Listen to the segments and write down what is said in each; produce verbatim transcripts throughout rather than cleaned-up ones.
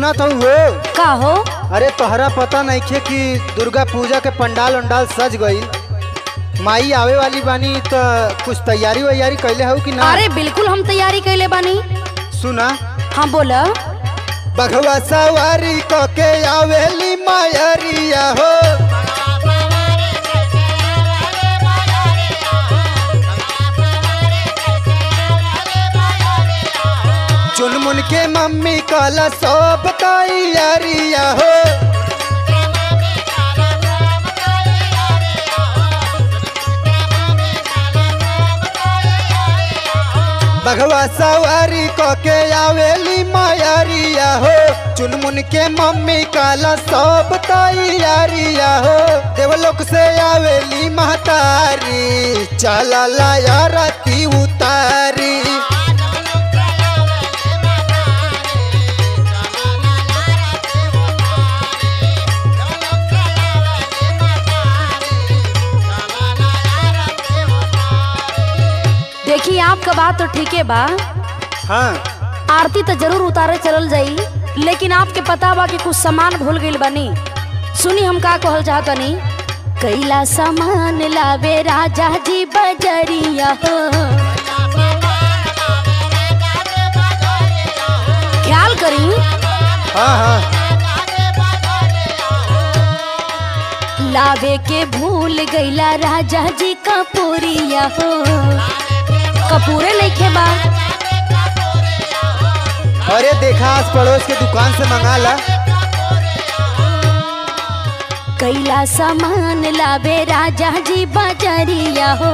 सुना था वो का हो? अरे तोहरा पता नहीं खे कि दुर्गा पूजा के पंडाल उंडाल सज गई, माई आवे वाली बानी, तो कुछ तैयारी वैयारी कैले हो कि ना? अरे बिल्कुल हम तैयारी कैले बानी। सुना? हाँ बोला। बघवा सवारी कके आवेली मायरिया हो, चुनमुन के मम्मी काला सब तैयारिया हो, बघवा सवारी कके आवेली मायरिया हो, चुनमुन के मम्मी काला सब तैयारिया हो, देवलोक से आवेली महतारी, चला लाया राती उतारी, देखिए आपका बात तो ठीक है बा। हाँ। आरती तो जरूर उतारे चलल जाई, लेकिन आपके पता बा कि कुछ सामान भूल गई बनी। सुनी हम का कहल चाहतनी, कैला सामान लावे राजा जी बजरिया हो, ख्याल करी। हाँ हाँ। लावे के भूल गईला राजा जी का पूरिया हो, कपूरे लेके बा। अरे देखा आस पड़ोस के दुकान से मंगा ला। कैला सामान लावे राजा जी बजरिया हो,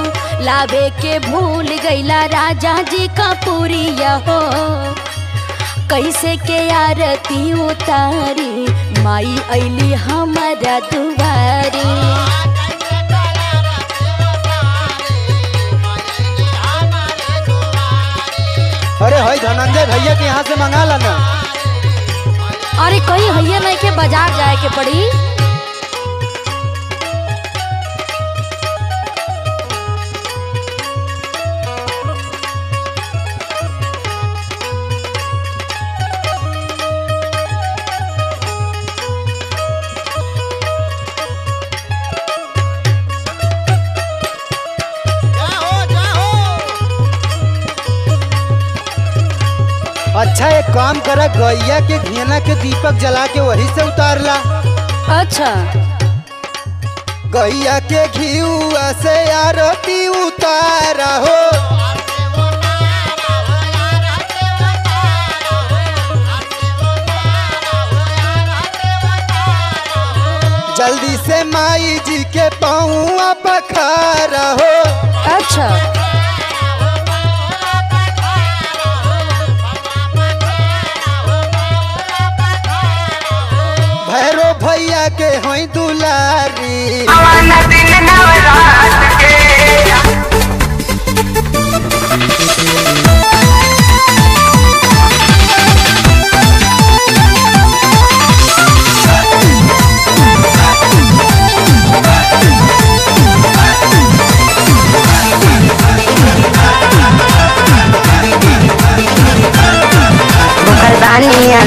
लावे के भूल गईला राजा जी कपूरिया हो, कैसे के आरती उतारी, माई अली हमारा दुआरी, अरे हई धनंजय भैया के यहाँ से मंगा ला ना। अरे कहीं भैया नहीं के बाजार जाए के पड़ी। अच्छा एक काम करा, गैया के घेना के दीपक जला के वहीं से उतार ला। अच्छा। गैया के घीउआ से आरती उतारा हो, जल्दी से माई जी के पाँव पखारा हो। अच्छा। भैया के होई दुलारी, आवाना दिन नवरात के,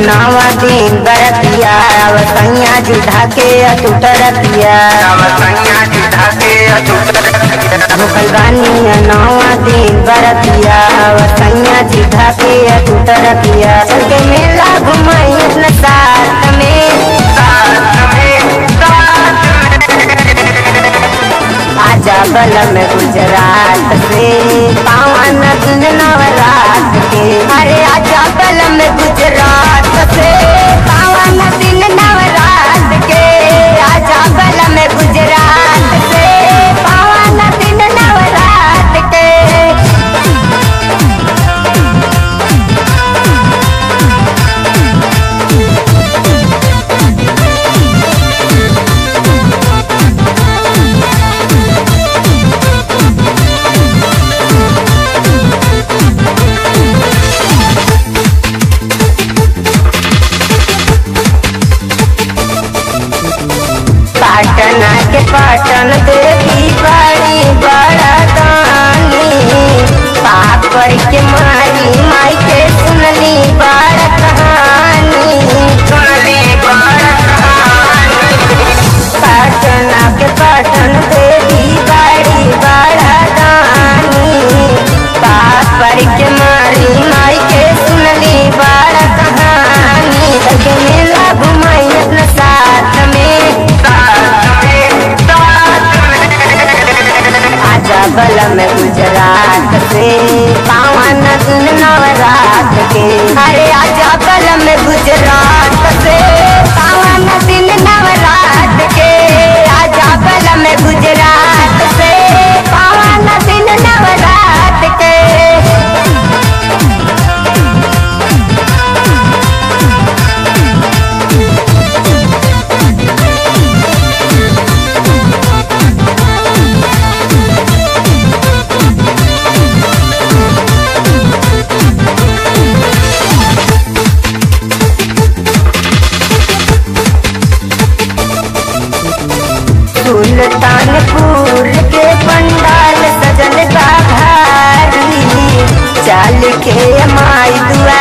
नवा दिन बरतिया, अवसैया जी ढाके अटूट रतिया, अवसैया जी ढाके अटूट रतिया, मुकलवानी नवा दिन बरतिया, अवसैया जी ढाके अटूट रतिया, चल के मेला घुमाई अपने साथ में, साथ में, साथ में, आजा बलम गुजरात से, पावन दिन नवरात के, अरे आजा बलम गुजरात से, पावन दिन नवरात के, आजा बलम गुजरात से, पावन दिन नवरात के, पाटन देवी बड़ी बड़ा दानी, पाप कर के मारी माई के सुनली बड़ा कहानी, हे माई दुआ।